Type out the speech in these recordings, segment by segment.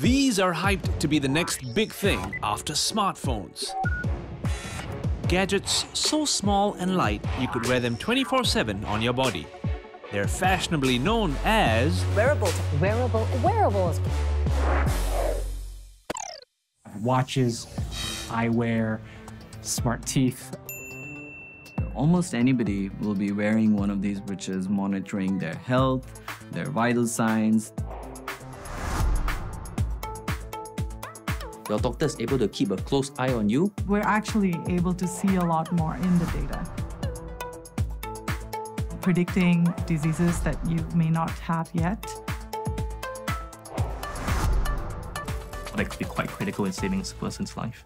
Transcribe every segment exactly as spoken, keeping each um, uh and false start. These are hyped to be the next big thing after smartphones. Gadgets so small and light, you could wear them twenty-four seven on your body. They're fashionably known as... Wearables. Wearable. Wearables. Watches, eyewear, smart teeth. Almost anybody will be wearing one of these, which is monitoring their health, their vital signs. Your doctor is able to keep a close eye on you. We're actually able to see a lot more in the data. Predicting diseases that you may not have yet. That could be quite critical in saving a person's life.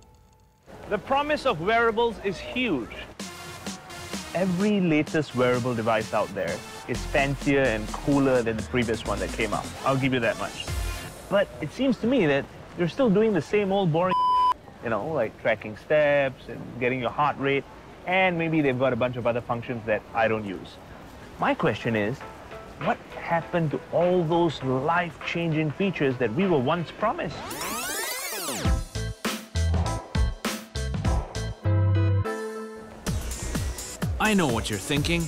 The promise of wearables is huge. Every latest wearable device out there is fancier and cooler than the previous one that came out. I'll give you that much. But it seems to me that they're still doing the same old boring, you know, like tracking steps and getting your heart rate, and maybe they've got a bunch of other functions that I don't use. My question is, what happened to all those life-changing features that we were once promised? I know what you're thinking.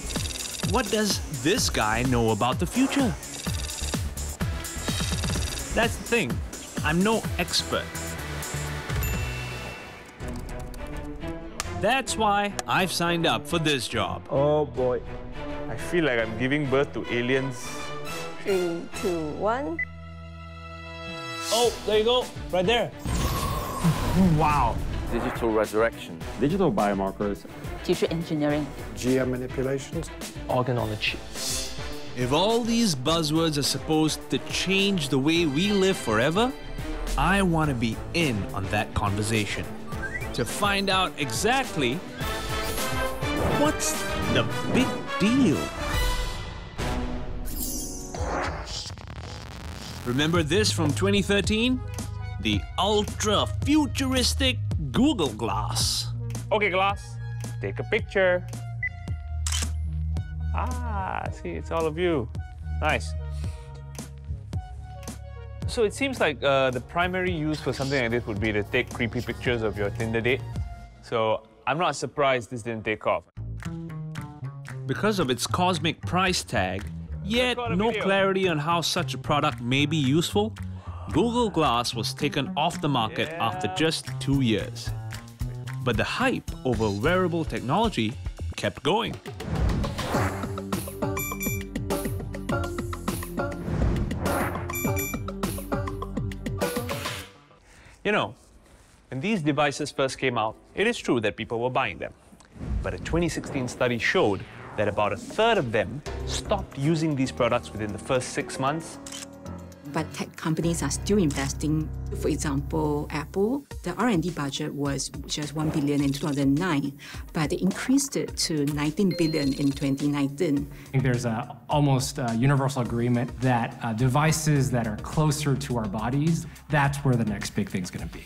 What does this guy know about the future? That's the thing. I'm no expert. That's why I've signed up for this job. Oh boy. I feel like I'm giving birth to aliens. Three, two, one. Oh, there you go. Right there. Wow. Digital resurrection. Digital biomarkers. Tissue engineering. G M manipulations. Organ on a chip. If all these buzzwords are supposed to change the way we live forever, I want to be in on that conversation to find out exactly what's the big deal. Remember this from twenty thirteen? The ultra-futuristic Google Glass. Okay, Glass, take a picture. Ah, see, it's all of you. Nice. So it seems like uh, the primary use for something like this would be to take creepy pictures of your Tinder date. So I'm not surprised this didn't take off. Because of its cosmic price tag, yet no clarity on how such a product may be useful, Google Glass was taken off the market yeah. after just two years. But the hype over wearable technology kept going. You know, when these devices first came out, it is true that people were buying them. But a twenty sixteen study showed that about a third of them stopped using these products within the first six months. But tech companies are still investing. For example, Apple, the R and D budget was just one billion dollars in two thousand nine, but they increased it to nineteen billion dollars in twenty nineteen. I think there's a, almost a universal agreement that uh, devices that are closer to our bodies, that's where the next big thing's going to be.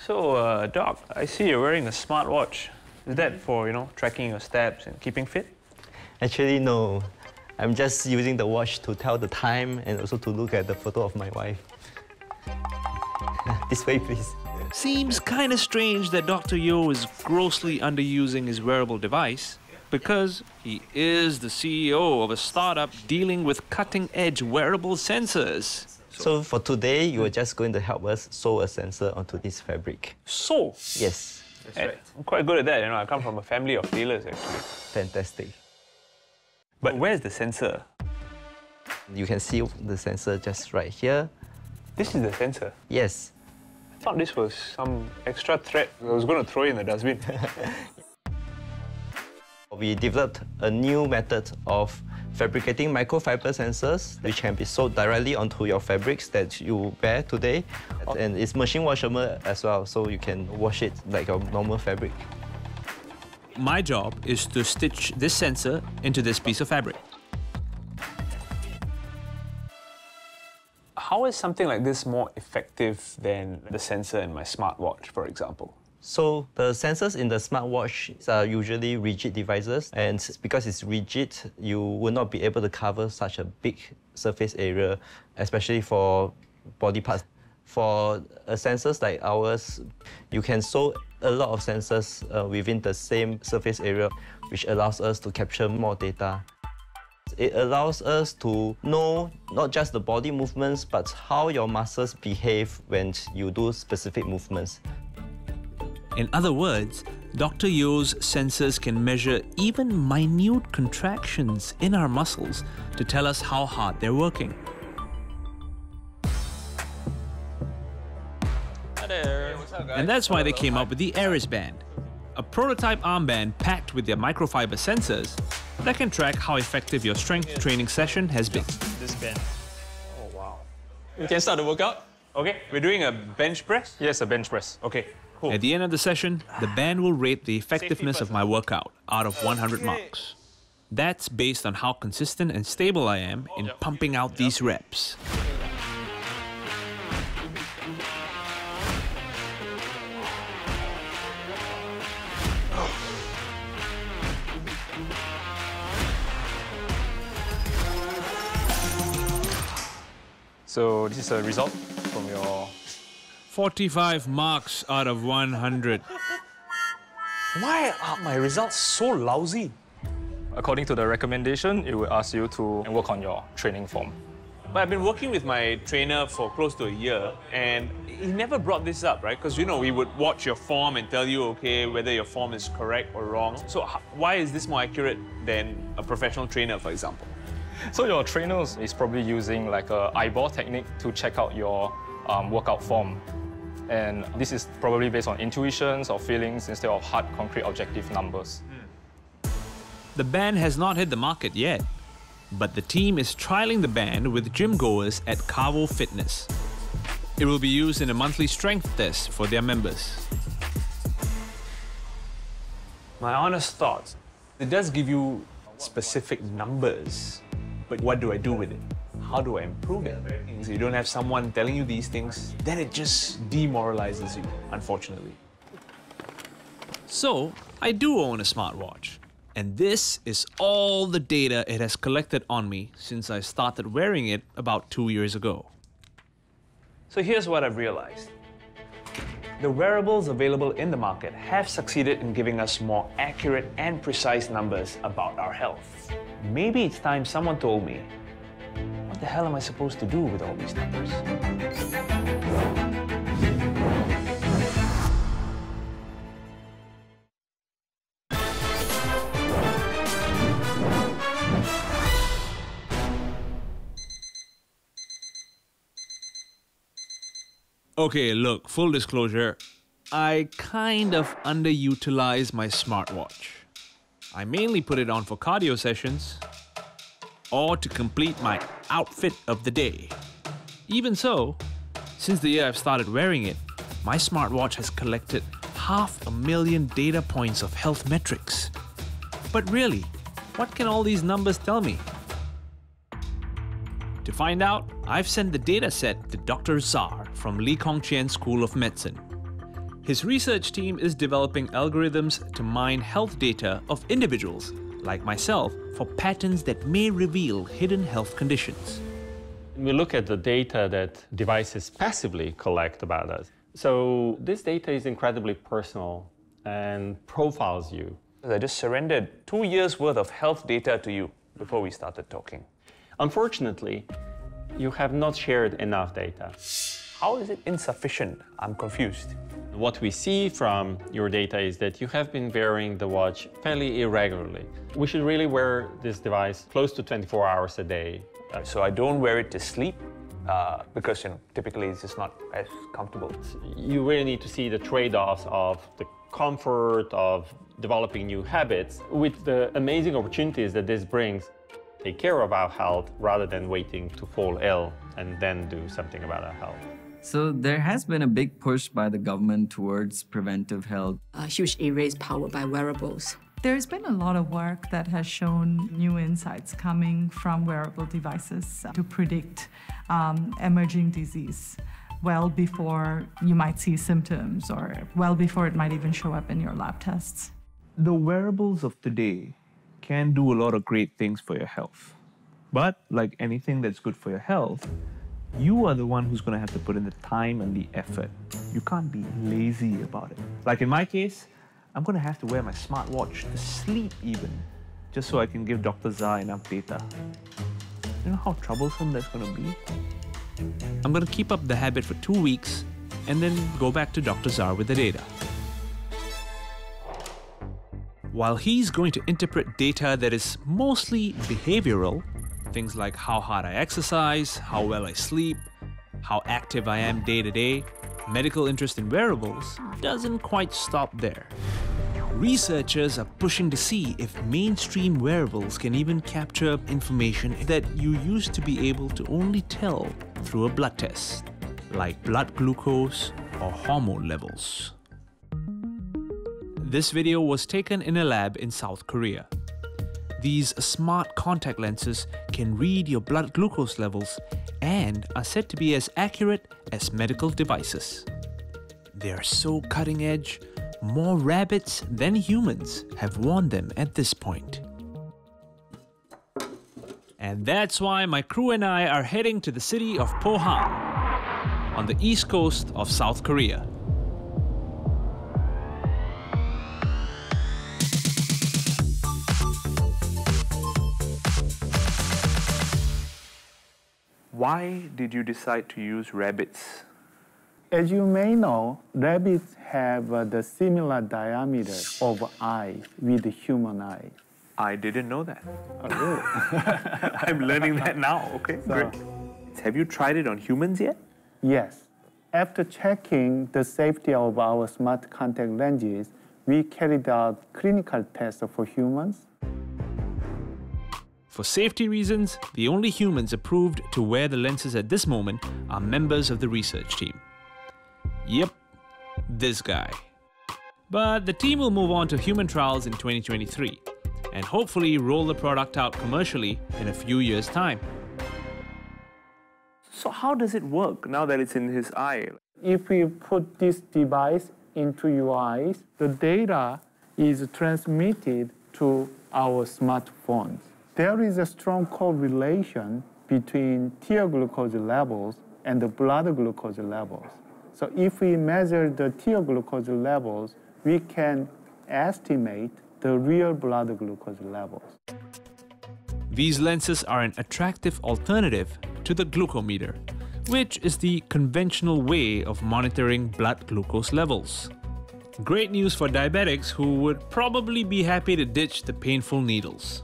So, uh, Doc, I see you're wearing a smartwatch. Is that for, you know, tracking your steps and keeping fit? Actually, no. I'm just using the watch to tell the time and also to look at the photo of my wife. This way, please. Seems kind of strange that Doctor Yeo is grossly underusing his wearable device because he is the C E O of a startup dealing with cutting-edge wearable sensors. So for today, you are just going to help us sew a sensor onto this fabric. Sew? So? Yes. That's right. I'm quite good at that, you know. I come from a family of tailors, actually. Fantastic. But where's the sensor? You can see the sensor just right here. This is the sensor? Yes. I thought this was some extra thread I was going to throw in the dustbin. We developed a new method of fabricating microfiber sensors which can be sold directly onto your fabrics that you wear today. And it's machine washable as well, so you can wash it like a normal fabric. My job is to stitch this sensor into this piece of fabric. How is something like this more effective than the sensor in my smartwatch, for example? So the sensors in the smartwatch are usually rigid devices, and because it's rigid, you will not be able to cover such a big surface area, especially for body parts. For uh, sensors like ours, you can sew a lot of sensors uh, within the same surface area, which allows us to capture more data. It allows us to know not just the body movements, but how your muscles behave when you do specific movements. In other words, Doctor Yeo's sensors can measure even minute contractions in our muscles to tell us how hard they're working. Hi there. Hey, what's up, guys? And that's why they came up with the Ares Band, a prototype armband packed with their microfiber sensors that can track how effective your strength training session has been. This band. Oh, wow. We can start the workout. Okay. We're doing a bench press? Yes, a bench press. Okay. Cool. At the end of the session, the band will rate the effectiveness of my workout out of one hundred marks. That's based on how consistent and stable I am in pumping out these reps. So this is a result from your... forty-five marks out of one hundred. Why are my results so lousy? According to the recommendation, it will ask you to work on your training form. But I've been working with my trainer for close to a year, and he never brought this up, right? Because, you know, we would watch your form and tell you, okay, whether your form is correct or wrong. So why is this more accurate than a professional trainer, for example? So your trainer is probably using like an eyeball technique to check out your um, workout form. And this is probably based on intuitions or feelings instead of hard, concrete, objective numbers. The band has not hit the market yet, but the team is trialing the band with gym-goers at Carvo Fitness. It will be used in a monthly strength test for their members. My honest thoughts, it does give you specific numbers, but what do I do with it? How do I improve it? If you don't have someone telling you these things, then it just demoralizes you, unfortunately. So, I do own a smartwatch. And this is all the data it has collected on me since I started wearing it about two years ago. So here's what I've realized. The wearables available in the market have succeeded in giving us more accurate and precise numbers about our health. Maybe it's time someone told me, what the hell am I supposed to do with all these numbers? Okay, look, full disclosure, I kind of underutilize my smartwatch. I mainly put it on for cardio sessions or to complete my outfit of the day. Even so, since the year I've started wearing it, my smartwatch has collected half a million data points of health metrics. But really, what can all these numbers tell me? To find out, I've sent the data set to Doctor Zhar from Lee Kong Chian School of Medicine. His research team is developing algorithms to mine health data of individuals, like myself, for patterns that may reveal hidden health conditions. We look at the data that devices passively collect about us. So this data is incredibly personal and profiles you. I just surrendered two years' worth of health data to you before we started talking. Unfortunately, you have not shared enough data. How is it insufficient? I'm confused. What we see from your data is that you have been wearing the watch fairly irregularly. We should really wear this device close to twenty-four hours a day. So I don't wear it to sleep uh, because, you know, typically it's just not as comfortable. You really need to see the trade-offs of the comfort of developing new habits with the amazing opportunities that this brings. Take care of our health rather than waiting to fall ill and then do something about our health. So there has been a big push by the government towards preventive health. A huge area is powered by wearables. There's been a lot of work that has shown new insights coming from wearable devices to predict um, emerging disease. well before you might see symptoms or well before it might even show up in your lab tests. The wearables of today can do a lot of great things for your health. But like anything that's good for your health, you are the one who's going to have to put in the time and the effort. You can't be lazy about it. Like in my case, I'm going to have to wear my smartwatch to sleep even, just so I can give Doctor Zha enough data. You know how troublesome that's going to be? I'm going to keep up the habit for two weeks and then go back to Doctor Zha with the data. While he's going to interpret data that is mostly behavioral, things like how hard I exercise, how well I sleep, how active I am day to day, medical interest in wearables doesn't quite stop there. Researchers are pushing to see if mainstream wearables can even capture information that you used to be able to only tell through a blood test, like blood glucose or hormone levels. This video was taken in a lab in South Korea. These smart contact lenses can read your blood glucose levels and are said to be as accurate as medical devices. They are so cutting edge, more rabbits than humans have worn them at this point. And that's why my crew and I are heading to the city of Pohang, on the east coast of South Korea. Why did you decide to use rabbits? As you may know, rabbits have uh, the similar diameter of eye with the human eye. I didn't know that. Oh, really? I'm learning that now. Okay, so, great. Have you tried it on humans yet? Yes. After checking the safety of our smart contact lenses, we carried out clinical tests for humans. For safety reasons, the only humans approved to wear the lenses at this moment are members of the research team. Yep, this guy. But the team will move on to human trials in twenty twenty-three and hopefully roll the product out commercially in a few years' time. So how does it work now that it's in his eye? If we put this device into your eyes, the data is transmitted to our smartphones. There is a strong correlation between tear glucose levels and the blood glucose levels. So if we measure the tear glucose levels, we can estimate the real blood glucose levels. These lenses are an attractive alternative to the glucometer, which is the conventional way of monitoring blood glucose levels. Great news for diabetics who would probably be happy to ditch the painful needles.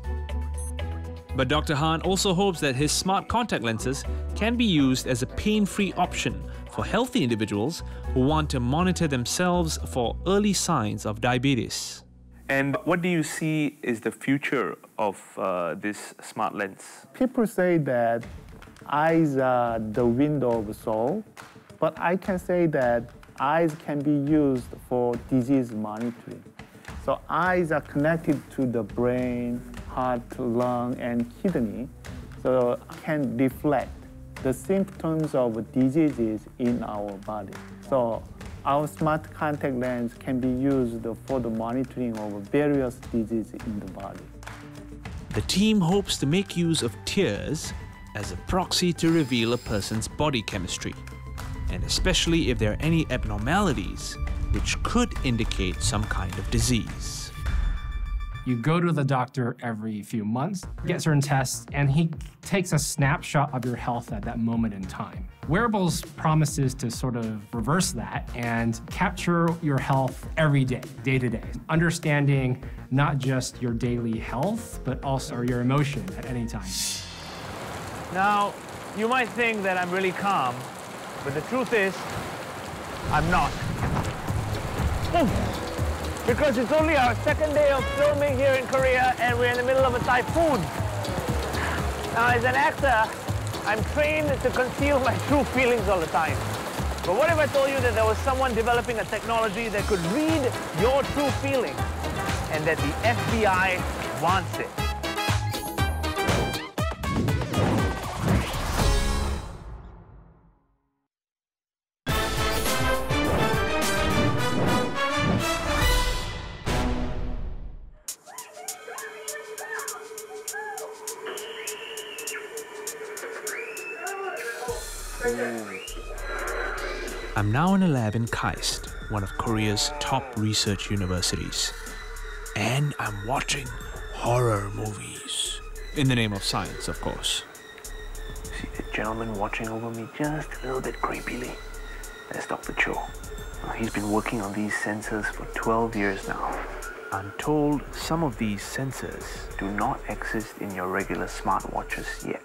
But Doctor Han also hopes that his smart contact lenses can be used as a pain-free option for healthy individuals who want to monitor themselves for early signs of diabetes. And what do you see is the future of uh, this smart lens? People say that eyes are the window of the soul, but I can say that eyes can be used for disease monitoring. So eyes are connected to the brain, heart, lung, and kidney, so can reflect the symptoms of diseases in our body. So our smart contact lens can be used for the monitoring of various diseases in the body. The team hopes to make use of tears as a proxy to reveal a person's body chemistry, and especially if there are any abnormalities which could indicate some kind of disease. You go to the doctor every few months, get certain tests, and he takes a snapshot of your health at that moment in time. Wearables promises to sort of reverse that and capture your health every day, day to day, understanding not just your daily health, but also your emotion at any time. Now, you might think that I'm really calm, but the truth is, I'm not. Oh. Because it's only our second day of filming here in Korea and we're in the middle of a typhoon. Now, as an actor, I'm trained to conceal my true feelings all the time. But what if I told you that there was someone developing a technology that could read your true feelings and that the F B I wants it? I'm now in a lab in KAIST, one of Korea's top research universities. And I'm watching horror movies. In the name of science, of course. See that gentleman watching over me just a little bit creepily? That's Doctor Cho. He's been working on these sensors for twelve years now. I'm told some of these sensors do not exist in your regular smartwatches yet.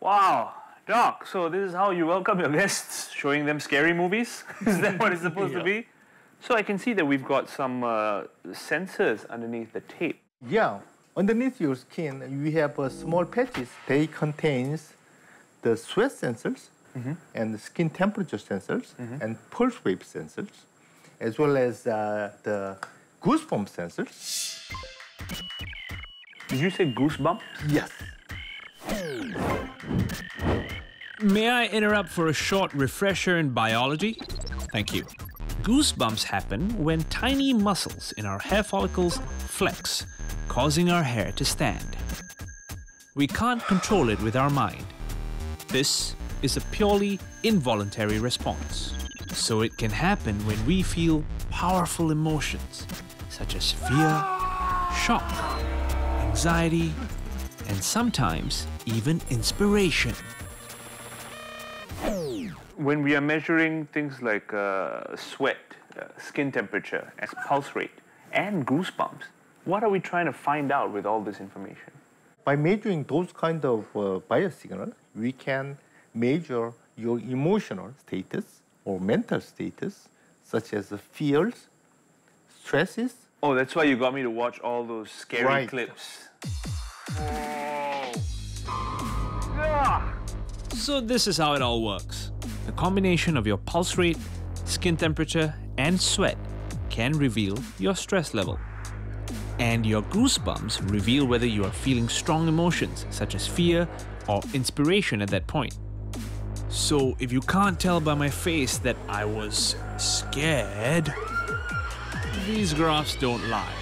Wow, Doc, so this is how you welcome your guests, showing them scary movies? Is that what it's supposed yeah. to be? So I can see that we've got some uh, sensors underneath the tape. Yeah, underneath your skin, we have uh, small patches. They contain the sweat sensors, mm-hmm. and the skin temperature sensors, mm-hmm. and pulse wave sensors, as well as uh, the goosebump sensors. Did you say goosebump? Yes. May I interrupt for a short refresher in biology? Thank you. Goosebumps happen when tiny muscles in our hair follicles flex, causing our hair to stand. We can't control it with our mind. This is a purely involuntary response. So it can happen when we feel powerful emotions, such as fear, shock, anxiety, and sometimes even inspiration. When we are measuring things like uh, sweat, uh, skin temperature, and pulse rate, and goosebumps, what are we trying to find out with all this information? By measuring those kind of uh, biosignals, we can measure your emotional status or mental status, such as the fears, stresses. Oh, that's why you got me to watch all those scary right. clips. So this is how it all works. The combination of your pulse rate, skin temperature, and sweat can reveal your stress level. And your goosebumps reveal whether you are feeling strong emotions, such as fear or inspiration at that point. So if you can't tell by my face that I was scared, these graphs don't lie,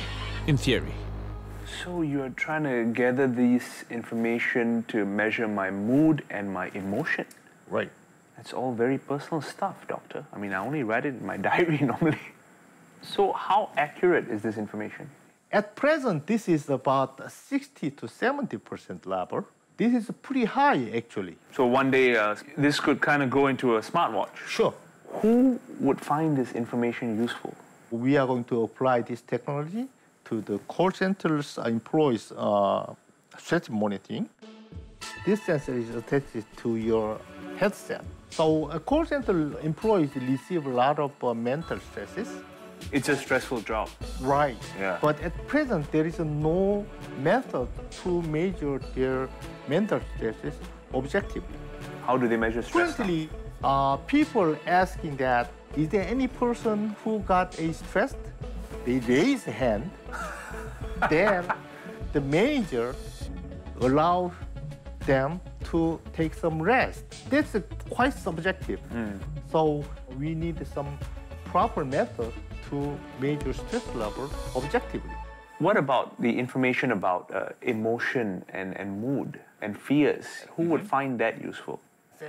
in theory. So you're trying to gather this information to measure my mood and my emotion? Right. That's all very personal stuff, Doctor. I mean, I only write it in my diary normally. So how accurate is this information? At present, this is about sixty to seventy percent level. This is pretty high, actually. So one day, uh, this could kind of go into a smartwatch? Sure. Who would find this information useful? We are going to apply this technology to the call centers employees' uh, stretch monitoring. This sensor is attached to your headset. So a call center employees receive a lot of uh, mental stresses. It's a stressful job. Right. Yeah. But at present, there is no method to measure their mental stresses objectively. How do they measure stress? Currently, uh, people asking that, is there any person who got a stressed? They raise a hand, then the manager allows them to take some rest. That's quite subjective. Mm. So we need some proper method to measure stress level objectively. What about the information about uh, emotion and, and mood and fears? Who mm-hmm. would find that useful?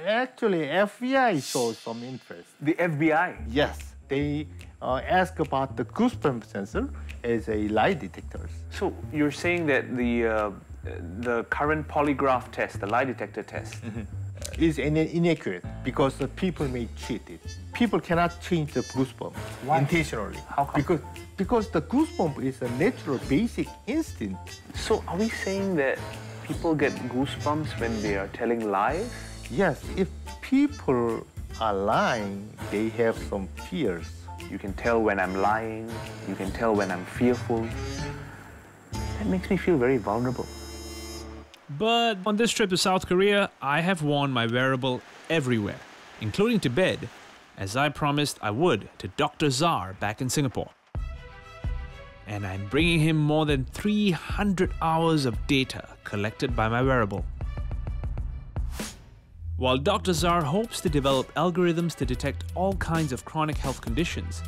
Actually, F B I shows some interest. The F B I? Yes. They uh, ask about the goosebump sensor as a lie detector. So you're saying that the, uh, the current polygraph test, the lie detector test, mm-hmm. is in inaccurate because the people may cheat it. People cannot change the goosebump Why? intentionally. How come? Because, because the goosebump is a natural basic instinct. So are we saying that people get goosebumps when they are telling lies? Yes, if people are lying, they have some fears. You can tell when I'm lying, you can tell when I'm fearful. That makes me feel very vulnerable. But on this trip to South Korea, I have worn my wearable everywhere, including to bed, as I promised I would to Doctor Czar back in Singapore. And I'm bringing him more than three hundred hours of data collected by my wearable. While Doctor Czar hopes to develop algorithms to detect all kinds of chronic health conditions,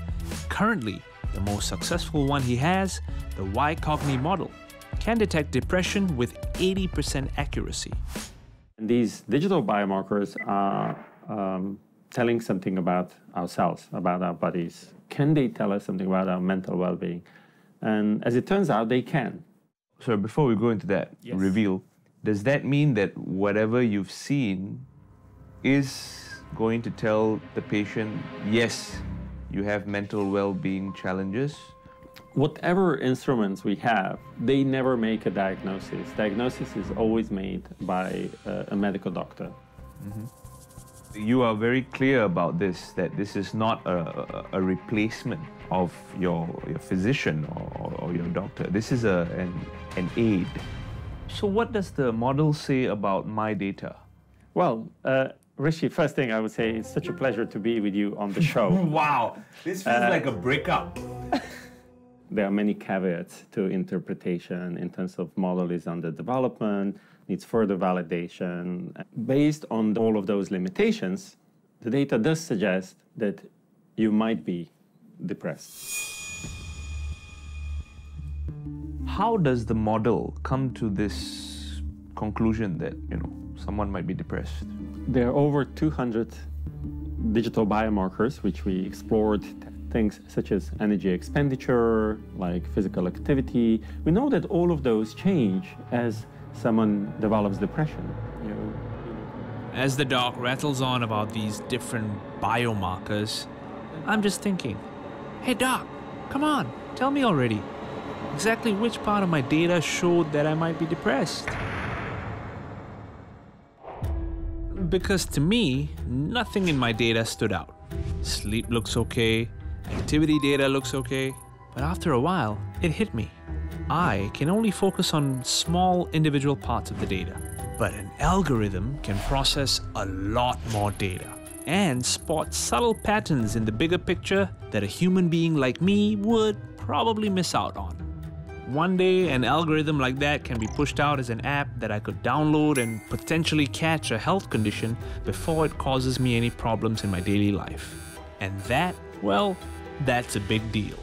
currently the most successful one he has, the Y-Cogni model, can detect depression with eighty percent accuracy. And these digital biomarkers are um, telling something about ourselves, about our bodies. Can they tell us something about our mental well-being? And as it turns out, they can. So before we go into that yes. reveal, does that mean that whatever you've seen is going to tell the patient, yes, you have mental well-being challenges? Whatever instruments we have, they never make a diagnosis. Diagnosis is always made by uh, a medical doctor. Mm-hmm. You are very clear about this, that this is not a, a, a replacement of your, your physician or, or your doctor. This is a, an, an aid. So what does the model say about my data? Well, uh, Rishi, first thing I would say, it's such a pleasure to be with you on the show. Wow, this feels uh, like a breakup. There are many caveats to interpretation in terms of model is under development, needs further validation. Based on all of those limitations, the data does suggest that you might be depressed. How does the model come to this conclusion that, you know, someone might be depressed? There are over two hundred digital biomarkers which we explored. Things such as energy expenditure, like physical activity. We know that all of those change as someone develops depression. You know? As the doc rattles on about these different biomarkers, I'm just thinking, hey doc, come on, tell me already. Exactly which part of my data showed that I might be depressed? Because to me, nothing in my data stood out. Sleep looks okay. Activity data looks okay, but after a while, it hit me. I can only focus on small individual parts of the data, but an algorithm can process a lot more data and spot subtle patterns in the bigger picture that a human being like me would probably miss out on. One day, an algorithm like that can be pushed out as an app that I could download and potentially catch a health condition before it causes me any problems in my daily life. And that, well, that's a big deal.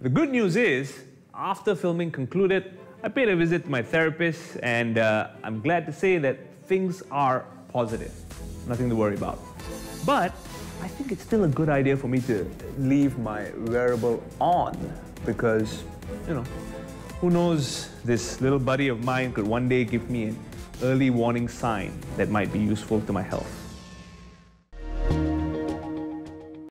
The good news is, after filming concluded, I paid a visit to my therapist and uh, I'm glad to say that things are positive. Nothing to worry about. But I think it's still a good idea for me to leave my wearable on because, you know, who knows, this little buddy of mine could one day give me an early warning sign that might be useful to my health.